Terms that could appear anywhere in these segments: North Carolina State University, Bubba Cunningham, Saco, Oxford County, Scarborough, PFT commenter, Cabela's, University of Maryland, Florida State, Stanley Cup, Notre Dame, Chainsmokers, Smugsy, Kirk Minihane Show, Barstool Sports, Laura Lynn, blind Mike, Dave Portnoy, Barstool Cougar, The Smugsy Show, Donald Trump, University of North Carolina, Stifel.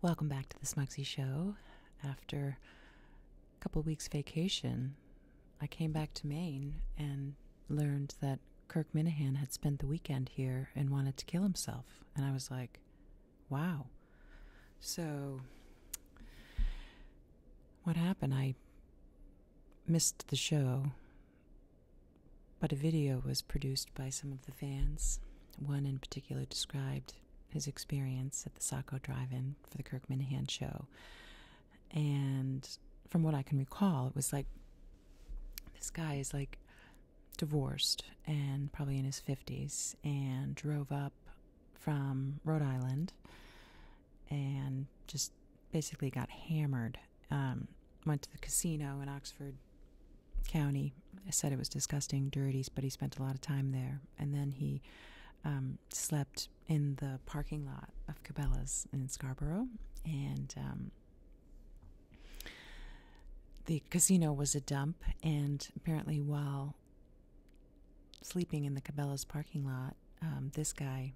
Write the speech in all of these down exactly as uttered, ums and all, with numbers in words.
Welcome back to The Smugsy Show. After a couple weeks vacation, I came back to Maine and learned that Kirk Minihane had spent the weekend here and wanted to kill himself. And I was like, wow. So what happened? I missed the show, but a video was produced by some of the fans. One in particular described his experience at the Saco drive-in for the Kirk Minihane Show. And from what I can recall, it was like, this guy is like divorced and probably in his fifties and drove up from Rhode Island and just basically got hammered. Um, went to the casino in Oxford County. I said it was disgusting, dirty, but he spent a lot of time there. And then he um, slept in the parking lot of Cabela's in Scarborough, and um, the casino was a dump, and apparently while sleeping in the Cabela's parking lot, um, this guy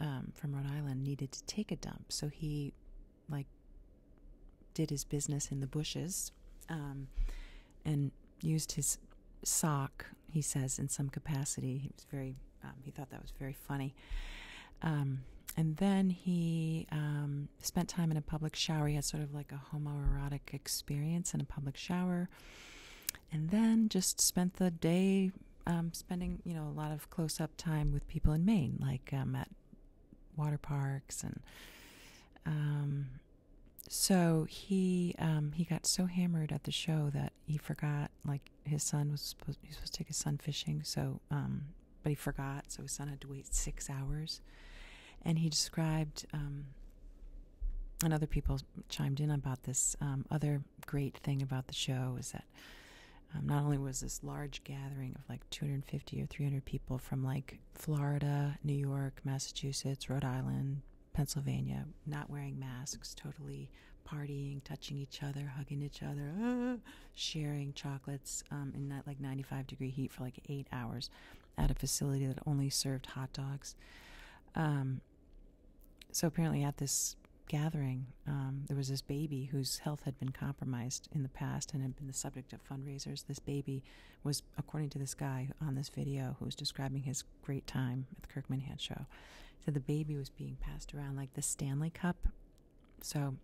um, from Rhode Island needed to take a dump, so he like did his business in the bushes um, and used his sock, he says, in some capacity. He was very, um, he thought that was very funny. Um, and then he um, spent time in a public shower. He had sort of like a homoerotic experience in a public shower. And then just spent the day um, spending, you know, a lot of close-up time with people in Maine, like um, at water parks. And um, so he um, he got so hammered at the show that he forgot, like, his son was supposed, he was supposed to take his son fishing. So, um, but he forgot, so his son had to wait six hours. And he described, um, and other people chimed in about this, um, other great thing about the show is that um, not only was this large gathering of like two hundred fifty or three hundred people from like Florida, New York, Massachusetts, Rhode Island, Pennsylvania, not wearing masks, totally partying, touching each other, hugging each other, ah, sharing chocolates um, in that like ninety-five degree heat for like eight hours at a facility that only served hot dogs. Um, so apparently at this gathering, um, there was this baby whose health had been compromised in the past and had been the subject of fundraisers. This baby was, according to this guy on this video who was describing his great time at the Kirk Minihane Show, said the baby was being passed around like the Stanley Cup. So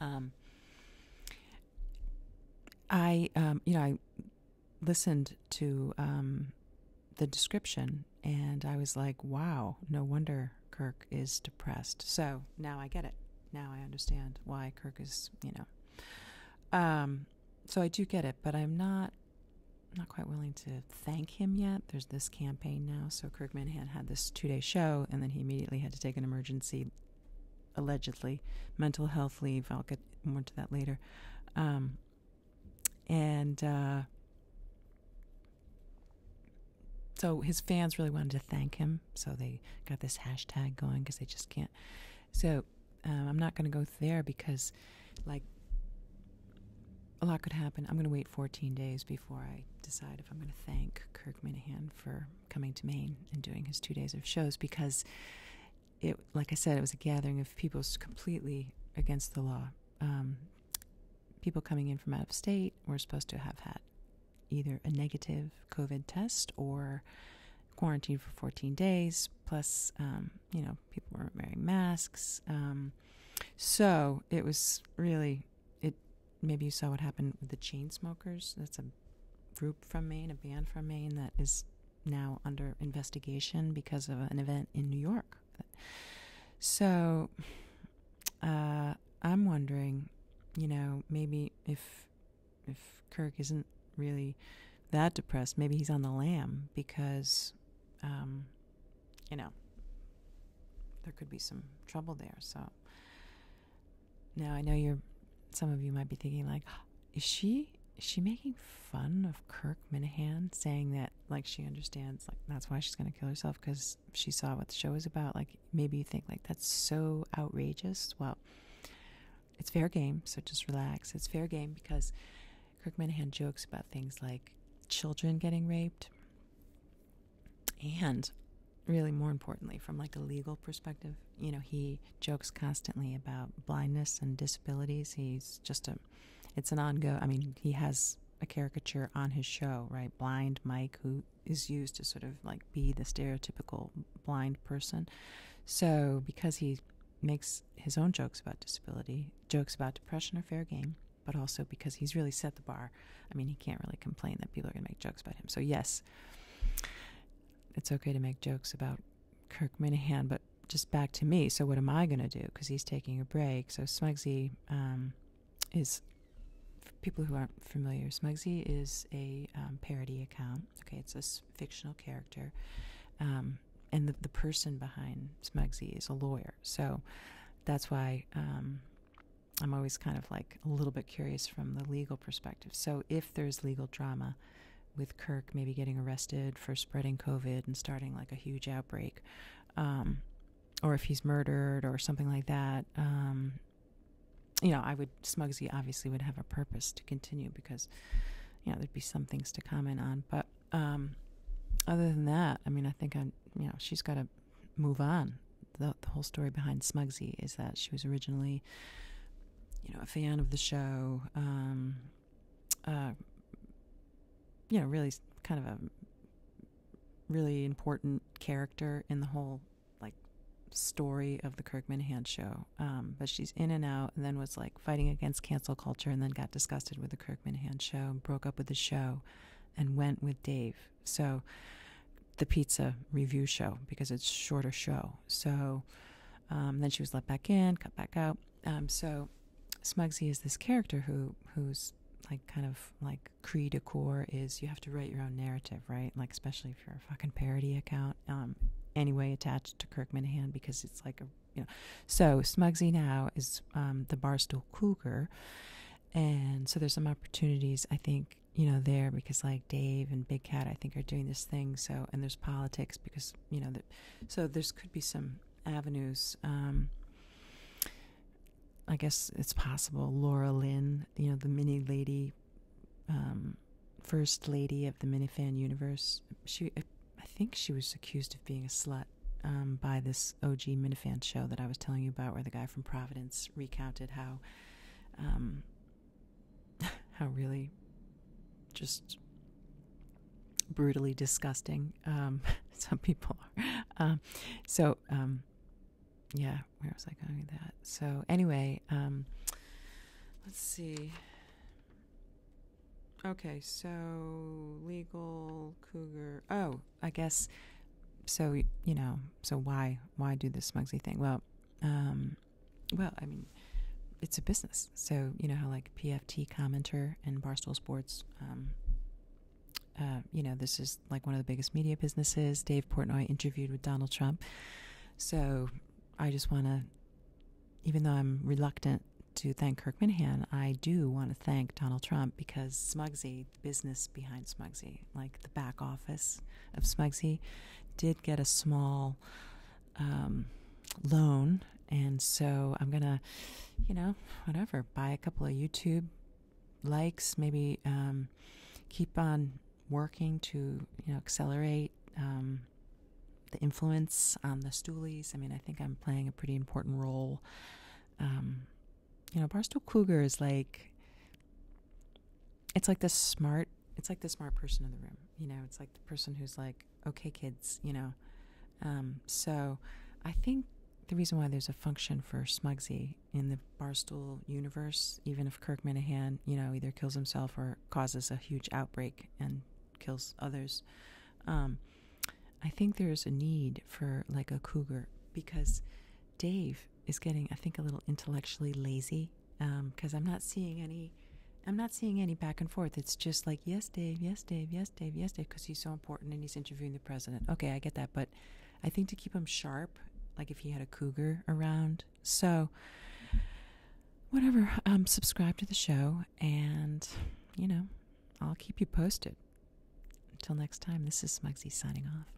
um, I, um, you know, I listened to um, the description, and I was like, wow, no wonder Kirk is depressed. So now I get it. Now I understand why Kirk is, you know. Um, so I do get it, but I'm not not quite willing to thank him yet. There's this campaign now. So Kirk Minihane had this two-day show, and then he immediately had to take an emergency, allegedly, mental health leave. I'll get more to that later. Um, and uh, so his fans really wanted to thank him, so they got this hashtag going because they just can't. So um, I'm not going to go there because, like, a lot could happen. I'm going to wait fourteen days before I decide if I'm going to thank Kirk Minihane for coming to Maine and doing his two days of shows because, it, like I said, it was a gathering of people completely against the law. Um, people coming in from out of state were supposed to have had either a negative COVID test or quarantined for fourteen days, plus, um, you know, people weren't wearing masks. Um, so it was really, it. Maybe you saw what happened with the Chainsmokers. That's a group from Maine, a band from Maine that is now under investigation because of an event in New York. So uh, I'm wondering, you know, maybe if if Kirk isn't really that depressed, maybe he's on the lam because um you know, there could be some trouble there. So now I know you're, some of you might be thinking like, is she is she making fun of Kirk Minihane, saying that like she understands, like that's why she's going to kill herself because she saw what the show is about? Like, maybe you think like that's so outrageous. Well, it's fair game, so just relax. It's fair game because Kirk Minihane jokes about things like children getting raped and really more importantly, from like a legal perspective, you know, he jokes constantly about blindness and disabilities. He's just a, it's an ongoing, I mean, he has a caricature on his show, right? Blind Mike, who is used to sort of like be the stereotypical blind person. So because he makes his own jokes about disability, jokes about depression are fair game, but also because he's really set the bar. I mean, he can't really complain that people are going to make jokes about him. So yes, it's okay to make jokes about Kirk Minihane, but just back to me. So what am I going to do? Because he's taking a break. So Smugsy um, is, for people who aren't familiar, Smugsy is a um, parody account. Okay, it's a fictional character. Um, and the, the person behind Smugsy is a lawyer. So that's why um, I'm always kind of like a little bit curious from the legal perspective. So if there's legal drama with Kirk maybe getting arrested for spreading COVID and starting like a huge outbreak, um, or if he's murdered or something like that, um, you know, I would, Smugsy obviously would have a purpose to continue because, you know, there'd be some things to comment on. But um, other than that, I mean, I think, I'm, you know, she's got to move on. The, the whole story behind Smugsy is that she was originally, you know, a fan of the show, um, uh, you know, really kind of a really important character in the whole, like, story of the Kirk Minihane show. Um, but she's in and out, and then was, like, fighting against cancel culture, and then got disgusted with the Kirk Minihane show, broke up with the show, and went with Dave. So the pizza review show, because it's shorter show. So um, then she was let back in, cut back out. Um, so Smugsy is this character who who's, like, kind of like cri de corps is you have to write your own narrative, right? Like, especially if you're a fucking parody account, um, anyway, attached to Kirk Minihane, because it's like a, you know, so Smugsy now is, um, the Barstool Cougar. And so there's some opportunities, I think, you know, there, because like Dave and Big Cat, I think, are doing this thing. So, and there's politics because, you know, that, so there's could be some avenues, um, I guess it's possible. Laura Lynn, you know, the mini lady, um, first lady of the Minifan universe. She, I think she was accused of being a slut um, by this O G Minifan show that I was telling you about, where the guy from Providence recounted how, um, how really just brutally disgusting um, some people are. Um, so, um, yeah, where was I going with that? So anyway, um, let's see. Okay, so legal cougar. Oh, I guess. So, you know, so why, why do this Smugsy thing? Well, um, well, I mean, it's a business. So, you know, how like P F T commenter and Barstool Sports, um, uh, you know, this is like one of the biggest media businesses. Dave Portnoy interviewed with Donald Trump. So I just want to, even though I'm reluctant to thank Kirk Minihane, I do want to thank Donald Trump, because Smugsy, the business behind Smugsy, like the back office of Smugsy, did get a small um, loan. And so I'm going to, you know, whatever, buy a couple of YouTube likes, maybe um, keep on working to, you know, accelerate um the influence on the stoolies. I mean, I think I'm playing a pretty important role. Um, you know, Barstool Cougar is like, it's like the smart, it's like the smart person in the room. You know, it's like the person who's like, okay, kids, you know. Um, so I think the reason why there's a function for Smugsy in the Barstool universe, even if Kirk Minihane, you know, either kills himself or causes a huge outbreak and kills others, um, I think there's a need for like a cougar, because Dave is getting, I think, a little intellectually lazy, because um, I'm not seeing any, I'm not seeing any back and forth. It's just like, yes, Dave, yes, Dave, yes, Dave, yes, Dave, because he's so important and he's interviewing the president. Okay, I get that. But I think to keep him sharp, like if he had a cougar around. So whatever, um, subscribe to the show, and, you know, I'll keep you posted. Until next time, this is Smugsy signing off.